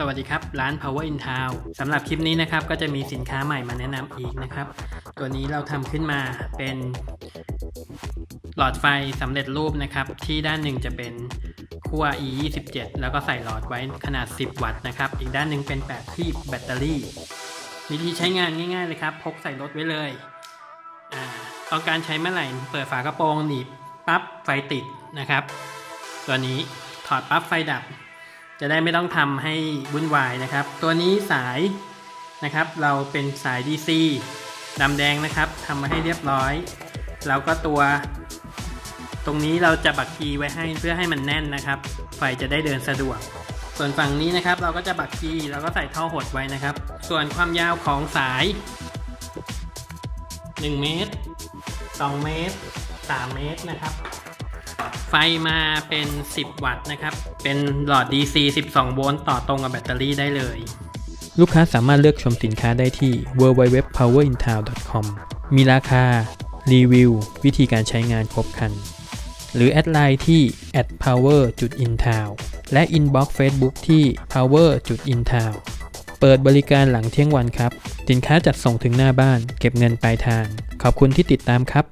สวัสดีครับร้าน Power in Town สำหรับคลิปนี้นะครับก็จะมีสินค้าใหม่มาแนะนำอีกนะครับตัวนี้เราทำขึ้นมาเป็นหลอดไฟสำเร็จรูปนะครับที่ด้านหนึ่งจะเป็นขั้ว E27 แล้วก็ใส่หลอดไว้ขนาด10วัตต์นะครับอีกด้านหนึ่งเป็นแบบคลีปแบตเตอรี่วิธีใช้งานง่ายๆเลยครับพกใส่รถไว้เลยต้องการใช้เมื่อไหร่เปิดฝากระโปรงหนีบปั๊บไฟติดนะครับตัวนี้ถอดปั๊บไฟดับจะได้ไม่ต้องทำให้วุ่นวายนะครับตัวนี้สายนะครับเราเป็นสาย DC ดำแดงนะครับทำมาให้เรียบร้อยแล้วก็ตัวตรงนี้เราจะบักกีไว้ให้เพื่อให้มันแน่นนะครับไฟจะได้เดินสะดวกส่วนฝั่งนี้นะครับเราก็จะบักกีแล้วก็ใส่ท่อหดไว้นะครับส่วนความยาวของสาย1เมตร2เมตร3เมตรนะครับไฟมาเป็น10วัตต์นะครับเป็นหลอด DC 12โวลต์ต่อตรงกับแบตเตอรี่ได้เลยลูกค้าสามารถเลือกชมสินค้าได้ที่ www.powerintown.com มีราคารีวิววิธีการใช้งานครบครันหรือแอดไลน์ที่ @power.intown และ inbox Facebook ที่ power.intown เปิดบริการหลังเที่ยงวันครับสินค้าจัดส่งถึงหน้าบ้านเก็บเงินปลายทางขอบคุณที่ติดตามครับ